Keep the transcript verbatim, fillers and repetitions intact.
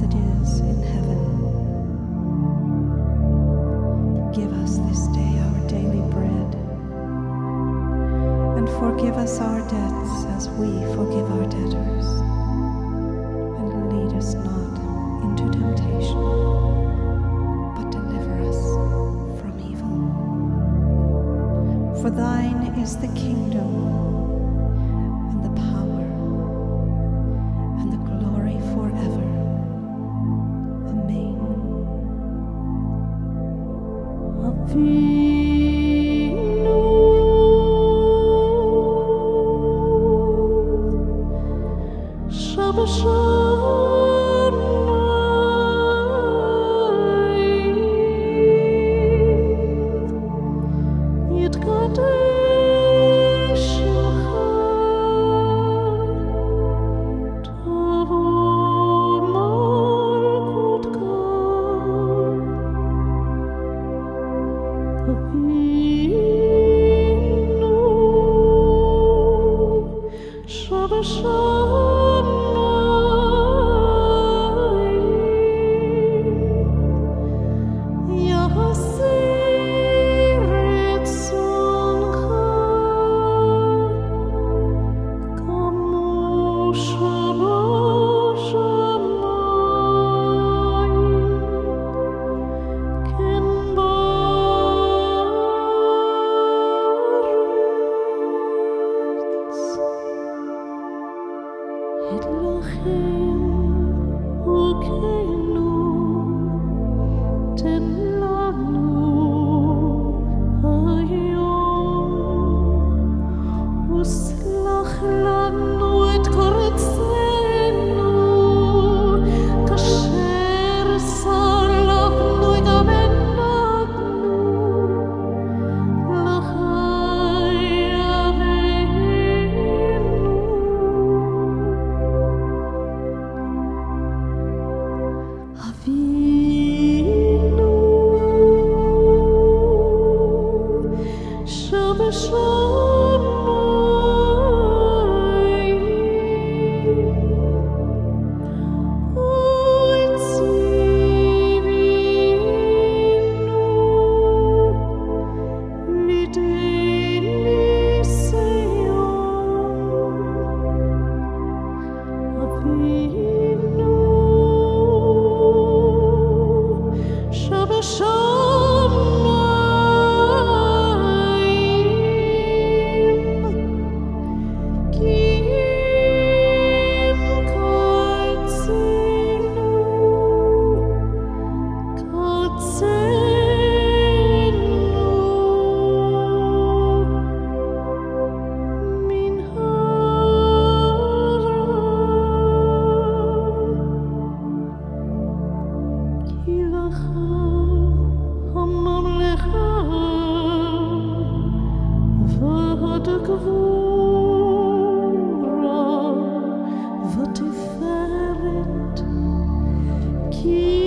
as it is in heaven. Give us this day our daily bread, and forgive us our debts as we forgive our debtors. And lead us not into temptation, but deliver us from evil. For thine is the kingdom, Thank you.